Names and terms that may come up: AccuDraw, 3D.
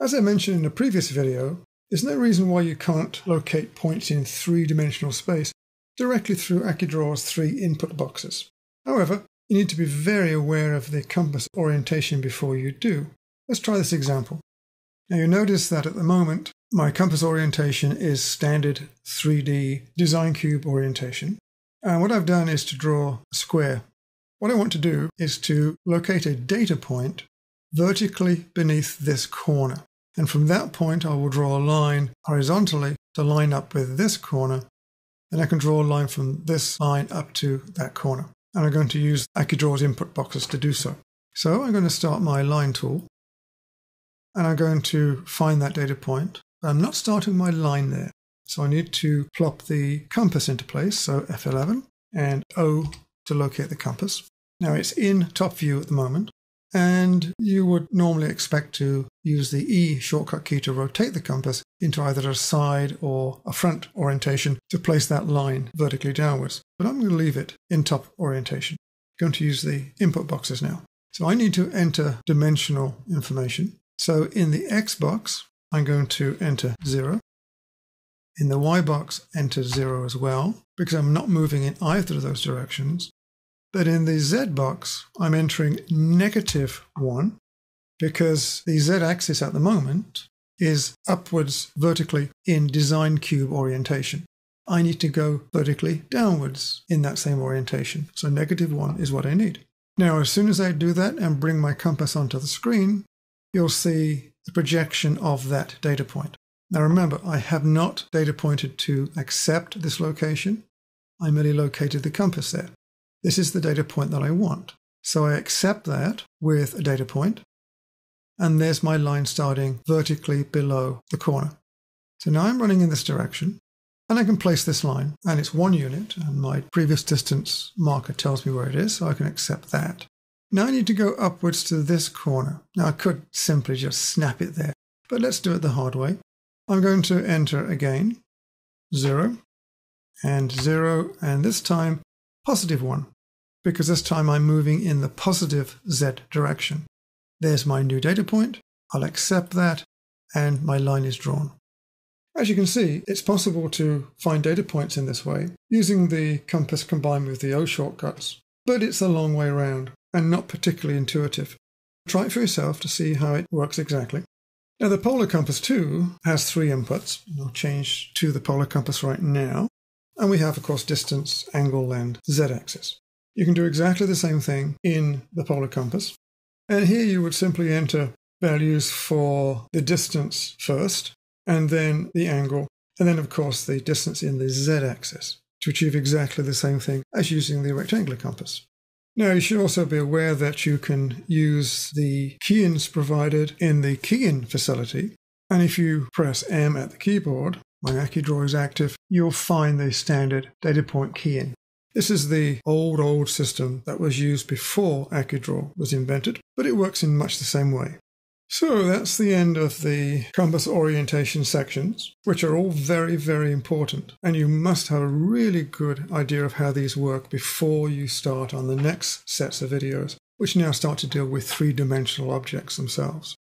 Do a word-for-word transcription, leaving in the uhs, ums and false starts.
As I mentioned in a previous video, there's no reason why you can't locate points in three-dimensional space directly through AccuDraw's three input boxes. However, you need to be very aware of the compass orientation before you do. Let's try this example. Now you notice that at the moment, my compass orientation is standard three D design cube orientation. And what I've done is to draw a square. What I want to do is to locate a data point vertically beneath this corner. And from that point, I will draw a line horizontally to line up with this corner. And I can draw a line from this line up to that corner. And I'm going to use AccuDraw's input boxes to do so. So I'm going to start my line tool. And I'm going to find that data point. But I'm not starting my line there. So I need to plop the compass into place. So F eleven and O to locate the compass. Now it's in top view at the moment. And you would normally expect to use the E shortcut key to rotate the compass into either a side or a front orientation to place that line vertically downwards. But I'm going to leave it in top orientation. I'm going to use the input boxes now. So I need to enter dimensional information. So in the X box, I'm going to enter zero. In the Y box, enter zero as well, because I'm not moving in either of those directions. But in the Z box, I'm entering negative one because the Z axis at the moment is upwards vertically in design cube orientation. I need to go vertically downwards in that same orientation. So negative one is what I need. Now, as soon as I do that and bring my compass onto the screen, you'll see the projection of that data point. Now, remember, I have not data pointed to accept this location. I merely located the compass there. This is the data point that I want. So I accept that with a data point, and there's my line starting vertically below the corner. So now I'm running in this direction, and I can place this line, and it's one unit, and my previous distance marker tells me where it is, so I can accept that. Now I need to go upwards to this corner. Now I could simply just snap it there, but let's do it the hard way. I'm going to enter again, zero, and zero, and this time, positive one, because this time I'm moving in the positive Z direction. There's my new data point. I'll accept that, and my line is drawn. As you can see, it's possible to find data points in this way, using the compass combined with the O shortcuts, but it's a long way around, and not particularly intuitive. Try it for yourself to see how it works exactly. Now the polar compass too has three inputs. I'll change to the polar compass right now. And we have, of course, distance, angle, and Z-axis. You can do exactly the same thing in the polar compass. And here you would simply enter values for the distance first, and then the angle, and then, of course, the distance in the Z-axis to achieve exactly the same thing as using the rectangular compass. Now, you should also be aware that you can use the key-ins provided in the key-in facility. And if you press M at the keyboard, when AccuDraw is active, you'll find the standard data point key-in. This is the old, old system that was used before AccuDraw was invented, but it works in much the same way. So that's the end of the compass orientation sections, which are all very, very important. And you must have a really good idea of how these work before you start on the next sets of videos, which now start to deal with three-dimensional objects themselves.